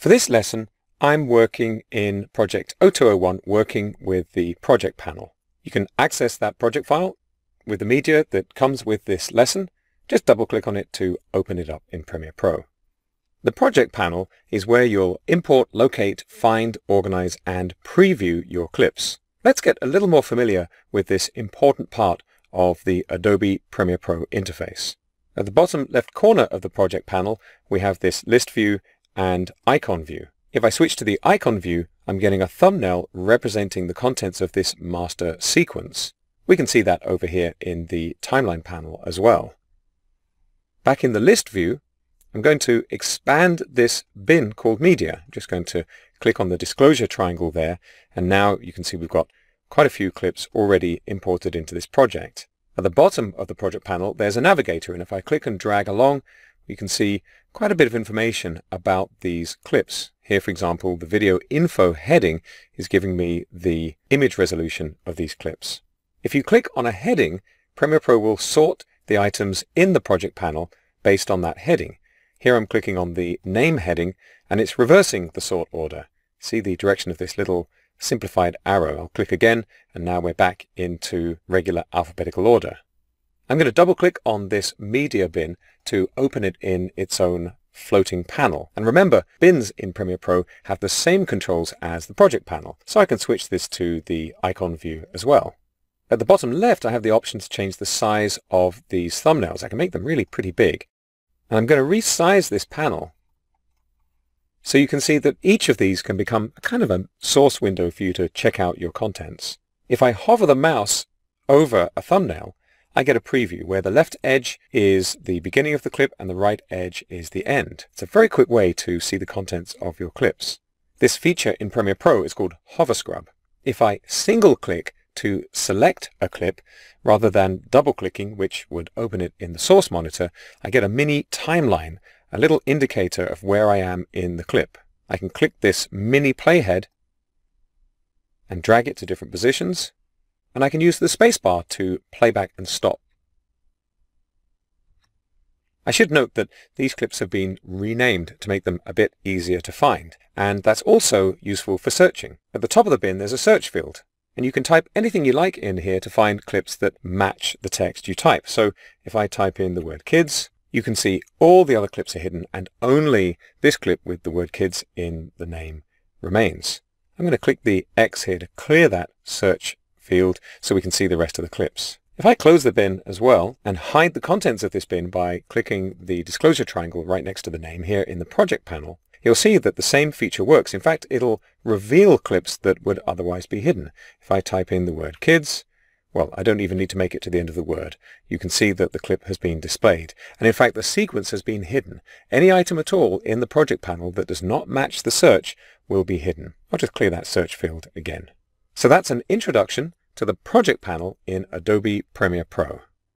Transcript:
For this lesson, I'm working in Project 0201, working with the project panel. You can access that project file with the media that comes with this lesson. Just double-click on it to open it up in Premiere Pro. The project panel is where you'll import, locate, find, organize, and preview your clips. Let's get a little more familiar with this important part of the Adobe Premiere Pro interface. At the bottom left corner of the project panel, we have this list view and icon view. If I switch to the icon view, I'm getting a thumbnail representing the contents of this master sequence. We can see that over here in the timeline panel as well. Back in the list view, I'm going to expand this bin called media. I'm just going to click on the disclosure triangle there, and now you can see we've got quite a few clips already imported into this project. At the bottom of the project panel, there's a navigator, and if I click and drag along, you can see quite a bit of information about these clips. Here, for example, the video info heading is giving me the image resolution of these clips. If you click on a heading, Premiere Pro will sort the items in the project panel based on that heading. Here I'm clicking on the name heading, and it's reversing the sort order. See the direction of this little simplified arrow. I'll click again, and now we're back into regular alphabetical order. I'm going to double click on this media bin to open it in its own floating panel. And remember, bins in Premiere Pro have the same controls as the project panel, so I can switch this to the icon view as well. At the bottom left, I have the option to change the size of these thumbnails. I can make them really pretty big. And I'm going to resize this panel so you can see that each of these can become a kind of a source window for you to check out your contents. If I hover the mouse over a thumbnail, I get a preview where the left edge is the beginning of the clip and the right edge is the end. It's a very quick way to see the contents of your clips. This feature in Premiere Pro is called Hover Scrub. If I single click to select a clip rather than double clicking, which would open it in the source monitor, I get a mini timeline, a little indicator of where I am in the clip. I can click this mini playhead and drag it to different positions. And I can use the spacebar to playback and stop. I should note that these clips have been renamed to make them a bit easier to find, and that's also useful for searching. At the top of the bin there's a search field, and you can type anything you like in here to find clips that match the text you type. So if I type in the word kids, you can see all the other clips are hidden, and only this clip with the word kids in the name remains. I'm going to click the X here to clear that search field so we can see the rest of the clips. If I close the bin as well and hide the contents of this bin by clicking the disclosure triangle right next to the name here in the project panel, you'll see that the same feature works. In fact, it'll reveal clips that would otherwise be hidden. If I type in the word kids, well, I don't even need to make it to the end of the word. You can see that the clip has been displayed. And in fact, the sequence has been hidden. Any item at all in the project panel that does not match the search will be hidden. I'll just clear that search field again. So that's an introduction to the project panel in Adobe Premiere Pro.